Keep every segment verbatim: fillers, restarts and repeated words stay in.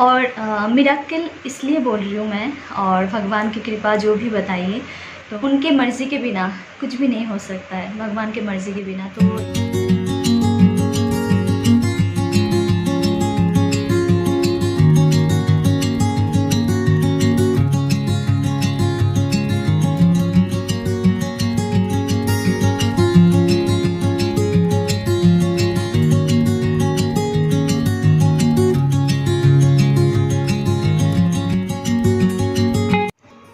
और मिराकल इसलिए बोल रही हूँ मैं, और भगवान की कृपा जो भी बताइए तो उनके मर्ज़ी के बिना कुछ भी नहीं हो सकता है, भगवान के मर्ज़ी के बिना। तो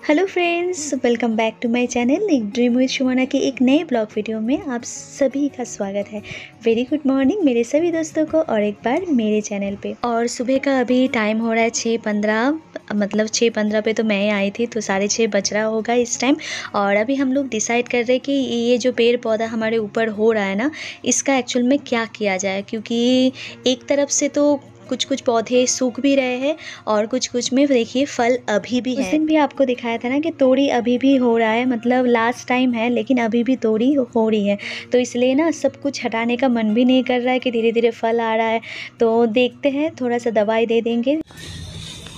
hello friends, welcome back to my channel. Dream with Sumana के एक नए ब्लॉग वीडियो में आप सभी का स्वागत है। वेरी गुड मॉर्निंग मेरे सभी दोस्तों को और एक बार मेरे चैनल पे। और सुबह का अभी टाइम हो रहा है छः पंद्रह, मतलब छः पंद्रह पे तो मैं आई थी, तो साढ़े छः बज रहा होगा इस टाइम। और अभी हम लोग डिसाइड कर रहे हैं कि ये जो पेड़ पौधा हमारे ऊपर हो रहा है ना, इसका एक्चुअल में क्या किया जाए, क्योंकि एक तरफ से तो कुछ कुछ पौधे सूख भी रहे हैं और कुछ कुछ में देखिए फल अभी भी है। उस दिन भी आपको दिखाया था ना कि तोड़ी अभी भी हो रहा है, मतलब लास्ट टाइम है लेकिन अभी भी तोड़ी हो रही है। तो इसलिए ना सब कुछ हटाने का मन भी नहीं कर रहा है कि धीरे धीरे फल आ रहा है। तो देखते हैं, थोड़ा सा दवाई दे देंगे।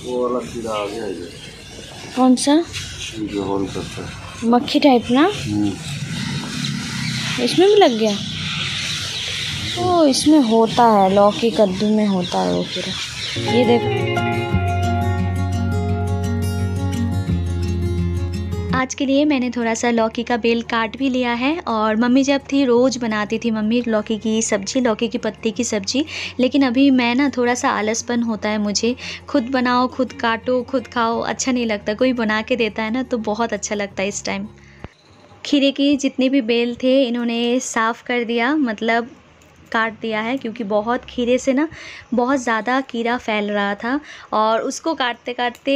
वो वाला कीड़ा आ गया है, कौन सा मक्खी टाइप ना, इसमें भी लग गया। तो इसमें होता है, लौकी कद्दू में होता है वो पूरा। ये देखो, आज के लिए मैंने थोड़ा सा लौकी का बेल काट भी लिया है। और मम्मी जब थी रोज़ बनाती थी मम्मी लौकी की सब्ज़ी, लौकी की पत्ती की सब्ज़ी। लेकिन अभी मैं ना थोड़ा सा आलसपन होता है मुझे, खुद बनाओ खुद काटो खुद खाओ अच्छा नहीं लगता। कोई बना के देता है ना तो बहुत अच्छा लगता है। इस टाइम खीरे की जितने भी बेल थे इन्होंने साफ़ कर दिया, मतलब काट दिया है, क्योंकि बहुत खीरे से ना बहुत ज़्यादा कीड़ा फैल रहा था। और उसको काटते काटते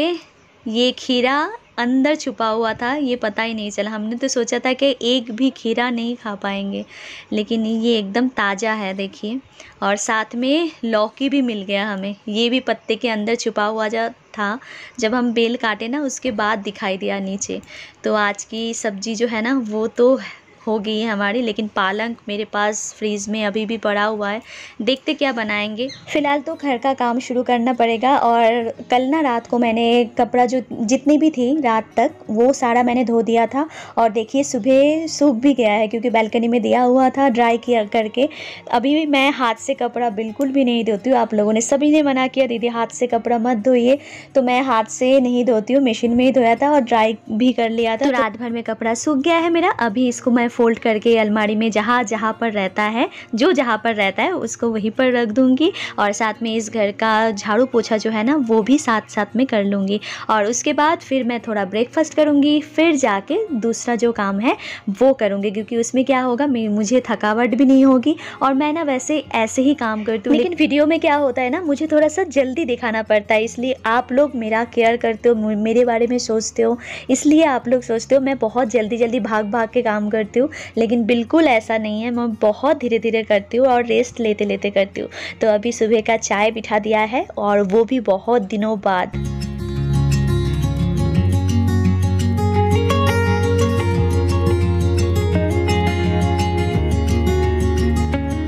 ये खीरा अंदर छुपा हुआ था, ये पता ही नहीं चला। हमने तो सोचा था कि एक भी खीरा नहीं खा पाएंगे, लेकिन ये एकदम ताज़ा है देखिए। और साथ में लौकी भी मिल गया हमें, ये भी पत्ते के अंदर छुपा हुआ जा था, जब हम बेल काटे ना उसके बाद दिखाई दिया नीचे। तो आज की सब्जी जो है ना वो तो हो गई है हमारी, लेकिन पालक मेरे पास फ्रीज में अभी भी पड़ा हुआ है, देखते क्या बनाएंगे। फ़िलहाल तो घर का काम शुरू करना पड़ेगा। और कल ना रात को मैंने कपड़ा जो जितनी भी थी रात तक वो सारा मैंने धो दिया था, और देखिए सुबह सूख भी गया है क्योंकि बालकनी में दिया हुआ था ड्राई किया करके। अभी भी मैं हाथ से कपड़ा बिल्कुल भी नहीं धोती हूँ। आप लोगों ने सभी ने मना किया, दीदी हाथ से कपड़ा मत धोइए, तो मैं हाथ से नहीं धोती हूँ, मशीन में ही धोया था और ड्राई भी कर लिया था। रात भर में कपड़ा सूख गया है मेरा। अभी इसको मैं फ़ोल्ड करके अलमारी में जहाँ जहाँ पर रहता है, जो जहाँ पर रहता है उसको वहीं पर रख दूँगी। और साथ में इस घर का झाड़ू पोछा जो है ना वो भी साथ साथ में कर लूँगी। और उसके बाद फिर मैं थोड़ा ब्रेकफास्ट करूँगी, फिर जाके दूसरा जो काम है वो करूँगी, क्योंकि उसमें क्या होगा मुझे थकावट भी नहीं होगी। और मैं ना वैसे ऐसे ही काम करती हूँ, लेकिन वीडियो में क्या होता है ना मुझे थोड़ा सा जल्दी दिखाना पड़ता है, इसलिए आप लोग मेरा केयर करते हो, मेरे बारे में सोचते हो, इसलिए आप लोग सोचते हो मैं बहुत जल्दी जल्दी भाग भाग के काम करती हूँ। लेकिन बिल्कुल ऐसा नहीं है, मैं बहुत धीरे धीरे करती हूँ और रेस्ट लेते लेते करती हूँ। तो अभी सुबह का चाय बिठा दिया है, और वो भी बहुत दिनों बाद।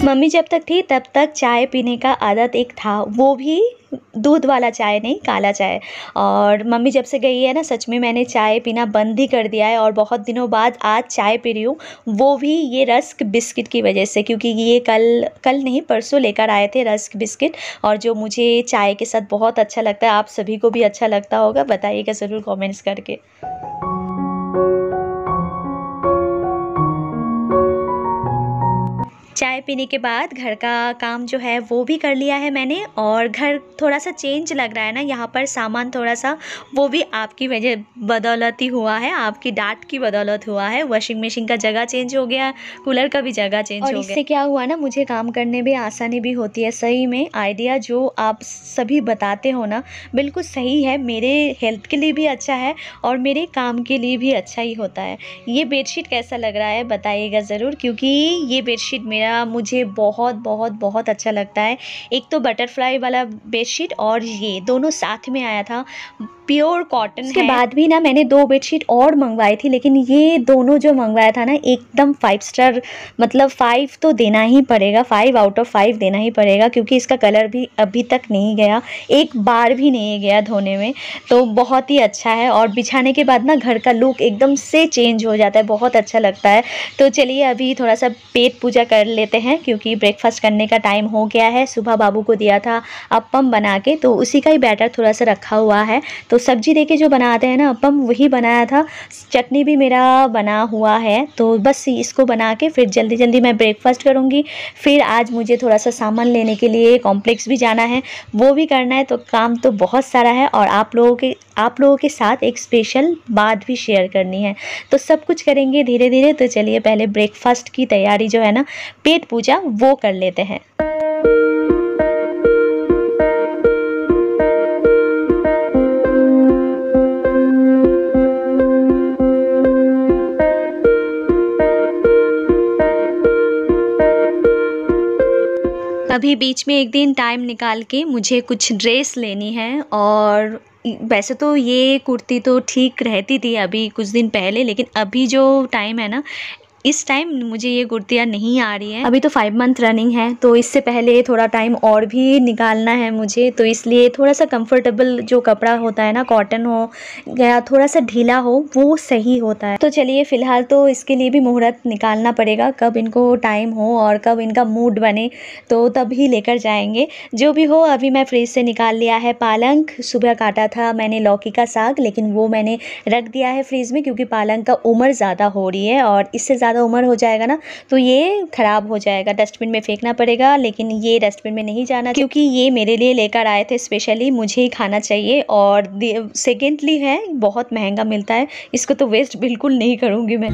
मम्मी जब तक थी तब तक चाय पीने का आदत एक था, वो भी दूध वाला चाय नहीं, काला चाय। और मम्मी जब से गई है ना सच में मैंने चाय पीना बंद ही कर दिया है, और बहुत दिनों बाद आज चाय पी रही हूँ, वो भी ये रस्क बिस्किट की वजह से। क्योंकि ये कल कल नहीं परसों लेकर आए थे रस्क बिस्किट, और जो मुझे चाय के साथ बहुत अच्छा लगता है। आप सभी को भी अच्छा लगता होगा, बताइएगा ज़रूर कॉमेंट्स करके। चाय पीने के बाद घर का काम जो है वो भी कर लिया है मैंने। और घर थोड़ा सा चेंज लग रहा है ना, यहाँ पर सामान थोड़ा सा वो भी आपकी वजह बदौलत ही हुआ है, आपकी डांट की बदौलत हुआ है। वॉशिंग मशीन का जगह चेंज हो गया, कूलर का भी जगह चेंज हो गया, और इससे क्या हुआ ना मुझे काम करने में आसानी भी होती है। सही में आइडिया जो आप सभी बताते हो ना बिल्कुल सही है, मेरे हेल्थ के लिए भी अच्छा है और मेरे काम के लिए भी अच्छा ही होता है। ये बेडशीट कैसा लग रहा है बताइएगा ज़रूर, क्योंकि ये बेडशीट मुझे बहुत बहुत बहुत अच्छा लगता है। एक तो बटरफ्लाई वाला बेडशीट और ये दोनों साथ में आया था, प्योर कॉटन है। उसके बाद भी ना मैंने दो बेडशीट और मंगवाई थी, लेकिन ये दोनों जो मंगवाया था ना एकदम फाइव स्टार, मतलब फाइव तो देना ही पड़ेगा, फाइव आउट ऑफ फाइव देना ही पड़ेगा, क्योंकि इसका कलर भी अभी तक नहीं गया, एक बार भी नहीं गया धोने में, तो बहुत ही अच्छा है। और बिछाने के बाद ना घर का लुक एकदम से चेंज हो जाता है, बहुत अच्छा लगता है। तो चलिए अभी थोड़ा सा पेट पूजा कर लेते हैं, क्योंकि ब्रेकफास्ट करने का टाइम हो गया है। सुबह बाबू को दिया था अप्पम बना के, तो उसी का ही बैटर थोड़ा सा रखा हुआ है, तो सब्जी देके जो बनाते हैं ना अप्पम वही बनाया था, चटनी भी मेरा बना हुआ है। तो बस इसको बना के फिर जल्दी जल्दी मैं ब्रेकफास्ट करूँगी। फिर आज मुझे थोड़ा सा सामान लेने के लिए कॉम्प्लेक्स भी जाना है, वो भी करना है, तो काम तो बहुत सारा है। और आप लोगों के आप लोगों के साथ एक स्पेशल बात भी शेयर करनी है, तो सब कुछ करेंगे धीरे धीरे। तो चलिए पहले ब्रेकफास्ट की तैयारी जो है ना, पेट पूजा वो कर लेते हैं। अभी बीच में एक दिन टाइम निकाल के मुझे कुछ ड्रेस लेनी है, और वैसे तो ये कुर्ती तो ठीक रहती थी अभी कुछ दिन पहले, लेकिन अभी जो टाइम है ना, इस टाइम मुझे ये कुर्तियाँ नहीं आ रही है। अभी तो फाइव मंथ रनिंग है, तो इससे पहले थोड़ा टाइम और भी निकालना है मुझे, तो इसलिए थोड़ा सा कंफर्टेबल जो कपड़ा होता है ना, कॉटन हो या थोड़ा सा ढीला हो, वो सही होता है। तो चलिए फ़िलहाल तो इसके लिए भी मुहूर्त निकालना पड़ेगा, कब इनको टाइम हो और कब इनका मूड बने, तो तब ही लेकर जाएंगे। जो भी हो, अभी मैं फ्रिज से निकाल लिया है पालंग। सुबह काटा था मैंने लौकी का साग, लेकिन वो मैंने रख दिया है फ्रिज में, क्योंकि पालंग का उम्र ज़्यादा हो रही है, और इससे उम्र हो जाएगा ना तो ये खराब हो जाएगा, डस्टबिन में फेंकना पड़ेगा। लेकिन ये डस्टबिन में नहीं जाना, क्योंकि ये मेरे लिए लेकर आए थे स्पेशली, मुझे ही खाना चाहिए। और सेकेंडली है, बहुत महंगा मिलता है, इसको तो वेस्ट बिल्कुल नहीं करूँगी मैं।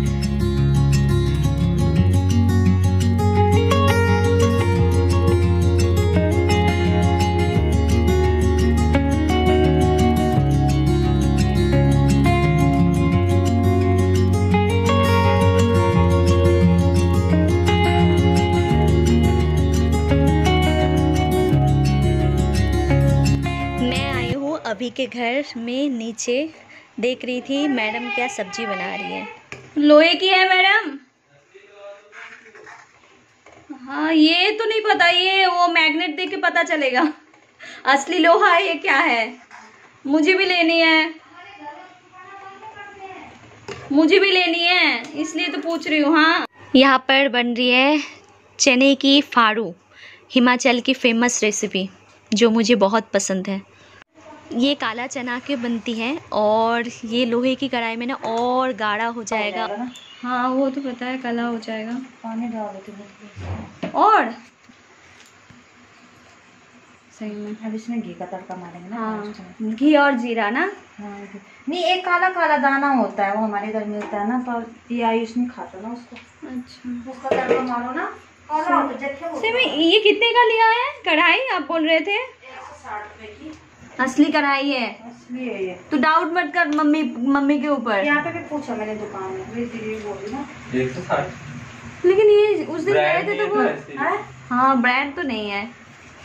अभी के घर में नीचे देख रही थी मैडम क्या सब्जी बना रही है। लोहे की है मैडम? हाँ, ये तो नहीं पता, ये वो मैग्नेट देख के पता चलेगा असली लोहा है ये क्या है। मुझे भी लेनी है, मुझे भी लेनी है, इसलिए तो पूछ रही हूँ। हाँ, यहाँ पर बन रही है चने की फाड़ू, हिमाचल की फेमस रेसिपी जो मुझे बहुत पसंद है। ये काला चना के बनती है, और ये लोहे की कढ़ाई में ना और गाढ़ा हो जाएगा। हाँ, वो तो पता है, काला हो जाएगा। पानी डाल देते हैं और सही में अब इसमें घी का तड़का मारेंगे ना। हाँ, घी और जीरा ना। हाँ, नहीं एक काला काला दाना होता है, वो हमारे घर मिलता है ना, पर ये आयुष नहीं खाता ना उसको। अच्छा, उसका तड़का मारो ना। ये कितने का लिया है कढ़ाई, आप बोल रहे थे? असली कढ़ाई है, असली है ये। तो डाउट मत कर मम्मी मम्मी के ऊपर। यहाँ पे भी पूछा मैंने दुकान में, बोली ना एक सौ साठ। लेकिन ये उस दिन गए थे तो वो है? हाँ, ब्रांड तो नहीं है।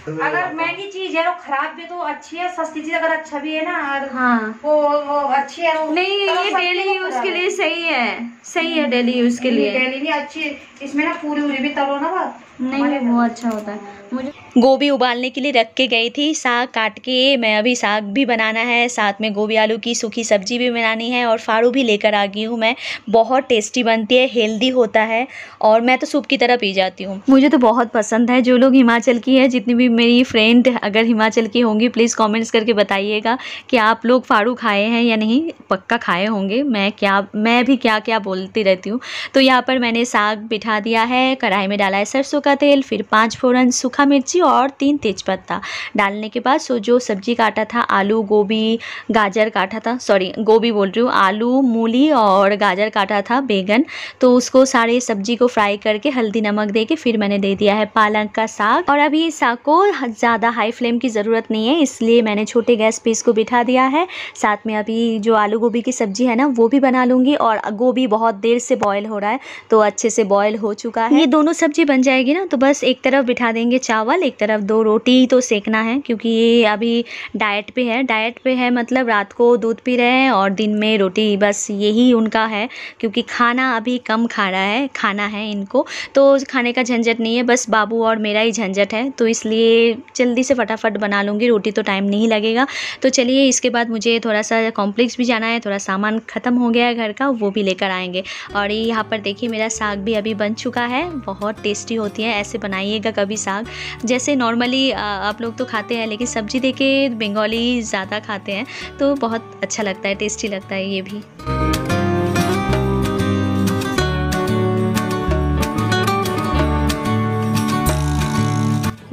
अगर महंगी चीज है तो खराब भी तो अच्छी है, सस्ती चीज अगर अच्छा भी है ना। हाँ, वो वो अच्छी है वो, नहीं ये डेली यूज के लिए सही है, सही है डेली यूज के लिए। डेली नहीं अच्छी, इसमें ना पूरी उरी भी तलो ना, बात नहीं वो अच्छा होता है। मुझे गोभी उबालने के लिए रख के गई थी, साग काट के मैं अभी साग भी बनाना है, साथ में गोभी आलू की सूखी सब्जी भी बनानी है, और फाड़ू भी लेकर आ गई हूँ मैं। बहुत टेस्टी बनती है, हेल्दी होता है, और मैं तो सूप की तरह पी जाती हूँ, मुझे तो बहुत पसंद है। जो लोग हिमाचल की है, जितनी भी मेरी फ्रेंड अगर हिमाचल की होंगी, प्लीज़ कमेंट्स करके बताइएगा कि आप लोग फाड़ू खाए हैं या नहीं। पक्का खाए होंगे, मैं क्या मैं भी क्या क्या बोलती रहती हूँ। तो यहाँ पर मैंने साग बिठा दिया है, कढ़ाई में डाला है सरसों का तेल, फिर पाँच फोरन, सूखा मिर्ची और तीन तेजपत्ता डालने के बाद सो जो सब्जी काटा था, आलू गोभी गाजर काटा था, सॉरी गोभी बोल रही हूँ, आलू मूली और गाजर काटा था, बैगन, तो उसको सारे सब्जी को फ्राई करके हल्दी नमक दे के फिर मैंने दे दिया है पालक का साग। और अभी इस साग को ज़्यादा हाई फ्लेम की ज़रूरत नहीं है, इसलिए मैंने छोटे गैस पे इसको बिठा दिया है। साथ में अभी जो आलू गोभी की सब्जी है ना, वो भी बना लूँगी। और गोभी बहुत देर से बॉयल हो रहा है, तो अच्छे से बॉयल हो चुका है, ये दोनों सब्जी बन जाएगी बनाएंगे ना तो बस एक तरफ बिठा देंगे चावल, एक तरफ दो रोटी तो सेकना है, क्योंकि ये अभी डाइट पे है। डाइट पे है मतलब रात को दूध पी रहे हैं और दिन में रोटी, बस यही उनका है, क्योंकि खाना अभी कम खा रहा है खाना है इनको, तो खाने का झंझट नहीं है, बस बाबू और मेरा ही झंझट है, तो इसलिए जल्दी से फटाफट बना लूँगी, रोटी तो टाइम नहीं लगेगा। तो चलिए इसके बाद मुझे थोड़ा सा कॉम्प्लेक्स भी जाना है, थोड़ा सामान ख़त्म हो गया है घर का, वो भी लेकर आएंगे। और यहाँ पर देखिए मेरा साग भी अभी बन चुका है, बहुत टेस्टी होती है, ऐसे बनाइएगा कभी साग। जैसे नॉर्मली आप लोग तो खाते हैं, लेकिन सब्जी देके बंगाली ज़्यादा खाते हैं, तो बहुत अच्छा लगता है, टेस्टी लगता है ये भी।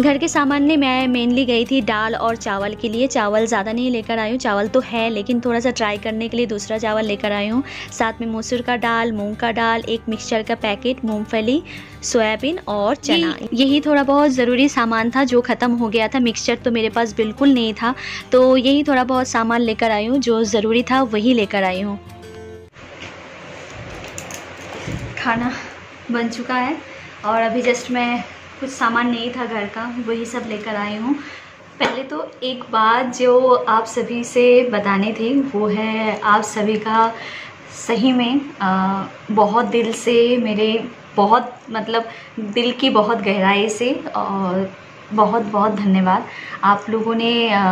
घर के सामान में मैं मेनली गई थी दाल और चावल के लिए, चावल ज़्यादा नहीं लेकर आई हूँ, चावल तो है लेकिन थोड़ा सा ट्राई करने के लिए दूसरा चावल लेकर आई हूँ। साथ में मसूर का दाल, मूंग का दाल, एक मिक्सचर का पैकेट, मूंगफली, सोयाबीन और चना, यही थोड़ा बहुत ज़रूरी सामान था जो ख़त्म हो गया था। मिक्सचर तो मेरे पास बिल्कुल नहीं था, तो यही थोड़ा बहुत सामान लेकर आई हूँ, जो ज़रूरी था वही लेकर आई हूँ। खाना बन चुका है और अभी जस्ट मैं, कुछ सामान नहीं था घर का, वही सब लेकर आई हूँ। पहले तो एक बात जो आप सभी से बतानी थी, वो है आप सभी का सही में आ, बहुत दिल से, मेरे बहुत मतलब दिल की बहुत गहराई से और बहुत बहुत धन्यवाद। आप लोगों ने आ,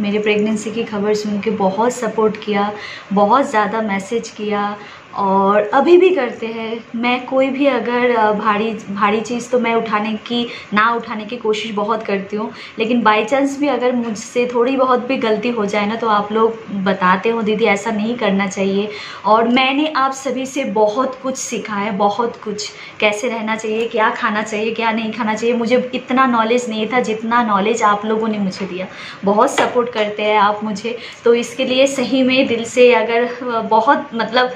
मेरे प्रेगनेंसी की खबर सुन के बहुत सपोर्ट किया, बहुत ज़्यादा मैसेज किया और अभी भी करते हैं। मैं कोई भी अगर भारी भारी चीज़ तो मैं उठाने की ना उठाने की कोशिश बहुत करती हूँ, लेकिन बाय चांस भी अगर मुझसे थोड़ी बहुत भी गलती हो जाए ना तो आप लोग बताते हो दीदी ऐसा नहीं करना चाहिए। और मैंने आप सभी से बहुत कुछ सीखा है, बहुत कुछ, कैसे रहना चाहिए, क्या खाना चाहिए, क्या नहीं खाना चाहिए। मुझे इतना नॉलेज नहीं था जितना नॉलेज आप लोगों ने मुझे दिया। बहुत सपोर्ट करते हैं आप मुझे, तो इसके लिए सही में दिल से अगर बहुत मतलब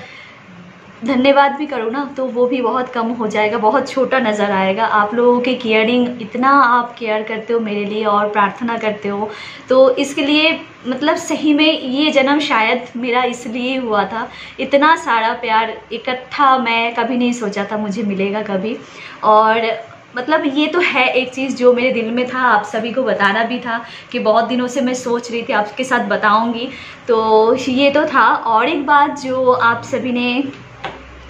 धन्यवाद भी करो ना तो वो भी बहुत कम हो जाएगा, बहुत छोटा नज़र आएगा। आप लोगों के केयरिंग, इतना आप केयर करते हो मेरे लिए और प्रार्थना करते हो, तो इसके लिए मतलब सही में ये जन्म शायद मेरा इसलिए हुआ था। इतना सारा प्यार इकट्ठा मैं कभी नहीं सोचा था मुझे मिलेगा कभी। और मतलब ये तो है एक चीज़ जो मेरे दिल में था, आप सभी को बताना भी था कि बहुत दिनों से मैं सोच रही थी आपके साथ बताऊँगी, तो ये तो था। और एक बात जो आप सभी ने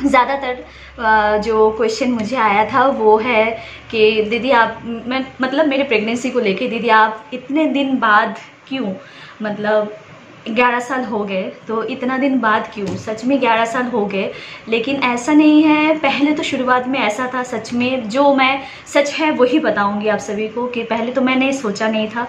ज़्यादातर जो क्वेश्चन मुझे आया था वो है कि दीदी आप, मैं मतलब मेरे प्रेगनेंसी को लेके, दीदी आप इतने दिन बाद क्यों, मतलब ग्यारह साल हो गए तो इतना दिन बाद क्यों। सच में ग्यारह साल हो गए, लेकिन ऐसा नहीं है, पहले तो शुरुआत में ऐसा था। सच में जो मैं सच है वही बताऊंगी आप सभी को, कि पहले तो मैंने सोचा नहीं था,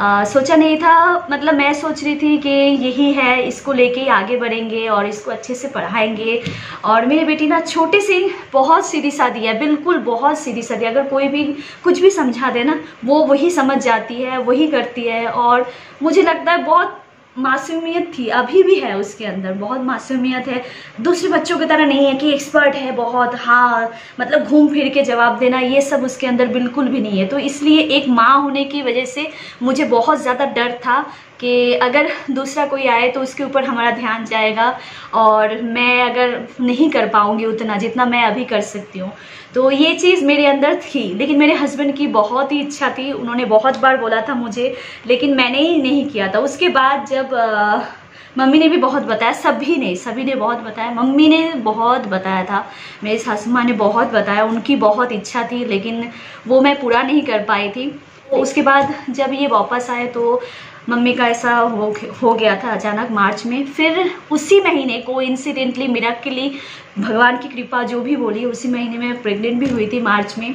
आ, सोचा नहीं था मतलब मैं सोच रही थी कि यही है, इसको लेके आगे बढ़ेंगे और इसको अच्छे से पढ़ाएंगे। और मेरी बेटी ना छोटी सी, बहुत सीधी सादी है, बिल्कुल बहुत सीधी सादी। अगर कोई भी कुछ भी समझा दे ना वो वही समझ जाती है, वही करती है। और मुझे लगता है बहुत मासूमियत थी, अभी भी है उसके अंदर, बहुत मासूमियत है। दूसरे बच्चों की तरह नहीं है कि एक्सपर्ट है बहुत, हाँ मतलब घूम फिर के जवाब देना, ये सब उसके अंदर बिल्कुल भी नहीं है। तो इसलिए एक माँ होने की वजह से मुझे बहुत ज़्यादा डर था कि अगर दूसरा कोई आए तो उसके ऊपर हमारा ध्यान जाएगा और मैं अगर नहीं कर पाऊँगी उतना जितना मैं अभी कर सकती हूँ, तो ये चीज़ मेरे अंदर थी। लेकिन मेरे हस्बैंड की बहुत ही इच्छा थी, उन्होंने बहुत बार बोला था मुझे, लेकिन मैंने ही नहीं किया था। उसके बाद जब आ, मम्मी ने भी बहुत बताया, सभी ने सभी ने बहुत बताया, मम्मी ने बहुत बताया था, मेरी सासू माँ ने बहुत बताया, उनकी बहुत इच्छा थी लेकिन वो मैं पूरा नहीं कर पाई थी। उसके बाद जब ये वापस आए तो मम्मी का ऐसा हो हो गया था अचानक मार्च में। फिर उसी महीने को इंसिडेंटली, मिराकली, भगवान की कृपा जो भी बोली, उसी महीने में प्रेग्नेंट भी हुई थी मार्च में।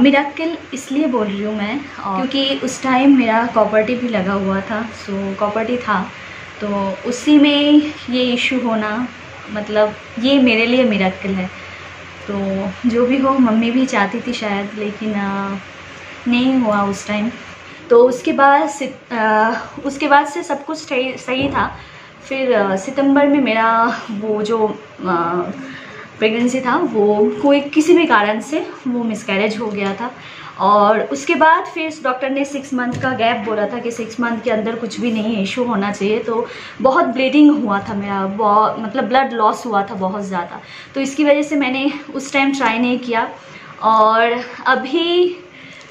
मिराकल इसलिए बोल रही हूँ मैं क्योंकि उस टाइम मेरा कॉपर्टी भी लगा हुआ था, सो कॉपर्टी था, तो उसी में ये इशू होना, मतलब ये मेरे लिए मिराकल है। तो जो भी हो, मम्मी भी चाहती थी शायद, लेकिन आ, नहीं हुआ उस टाइम। तो उसके बाद से आ, उसके बाद से सब कुछ सही था। फिर सितंबर में मेरा वो जो प्रेगनेंसी था वो कोई किसी भी कारण से वो मिसकैरेज हो गया था। और उसके बाद फिर डॉक्टर ने सिक्स मंथ का गैप बोला था कि सिक्स मंथ के अंदर कुछ भी नहीं इशू होना चाहिए। तो बहुत ब्लीडिंग हुआ था मेरा, बहुत मतलब ब्लड लॉस हुआ था बहुत ज़्यादा, तो इसकी वजह से मैंने उस टाइम ट्राई नहीं किया। और अभी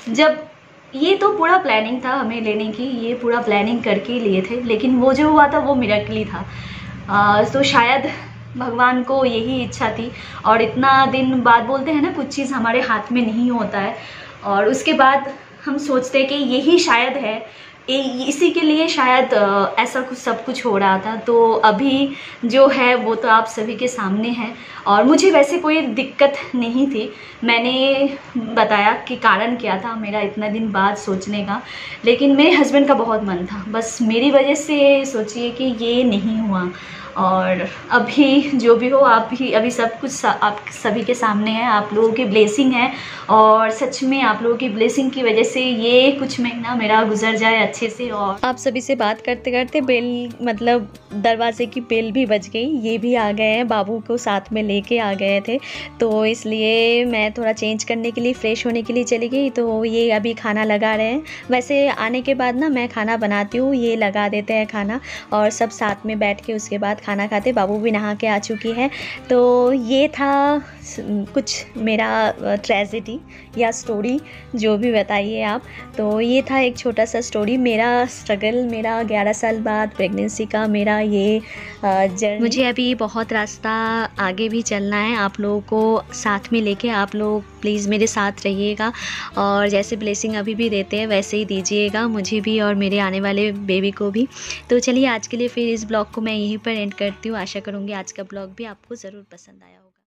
जब ये तो पूरा प्लानिंग था हमें लेने की, ये पूरा प्लानिंग करके लिए थे, लेकिन वो जो हुआ था वो मिरेकली था। आ, तो शायद भगवान को यही इच्छा थी। और इतना दिन बाद बोलते हैं ना कुछ चीज़ हमारे हाथ में नहीं होता है, और उसके बाद हम सोचते कि यही शायद है, इसी के लिए शायद ऐसा कुछ सब कुछ हो रहा था। तो अभी जो है वो तो आप सभी के सामने है। और मुझे वैसे कोई दिक्कत नहीं थी, मैंने बताया कि कारण क्या था मेरा इतना दिन बाद सोचने का, लेकिन मेरे हस्बैंड का बहुत मन था, बस मेरी वजह से सोचिए कि ये नहीं हुआ। और अभी जो भी हो, आप ही अभी सब कुछ आप सभी के सामने है, आप लोगों की ब्लेसिंग है, और सच में आप लोगों की ब्लेसिंग की वजह से ये कुछ महीना मेरा गुजर जाए अच्छे से। और आप सभी से बात करते करते बेल मतलब दरवाजे की बेल भी बज गई, ये भी आ गए हैं, बाबू को साथ में लेके आ गए थे, तो इसलिए मैं थोड़ा चेंज करने के लिए, फ्रेश होने के लिए चली गई। तो ये अभी खाना लगा रहे हैं, वैसे आने के बाद ना मैं खाना बनाती हूँ, ये लगा देते हैं खाना और सब साथ में बैठ के उसके बाद खाना खाते। बाबू भी नहा के आ चुकी है। तो ये था कुछ मेरा ट्रेजेडी या स्टोरी, जो भी बताइए आप। तो ये था एक छोटा सा स्टोरी, मेरा स्ट्रगल, मेरा ग्यारह साल बाद प्रेगनेंसी का मेरा ये जर्नी। मुझे अभी बहुत रास्ता आगे भी चलना है, आप लोगों को साथ में लेके, आप लोग प्लीज़ मेरे साथ रहिएगा, और जैसे ब्लेसिंग अभी भी देते हैं वैसे ही दीजिएगा मुझे भी और मेरे आने वाले बेबी को भी। तो चलिए आज के लिए फिर इस ब्लॉग को मैं यहीं पर एंड करती हूँ। आशा करूँगी आज का ब्लॉग भी आपको ज़रूर पसंद आया होगा।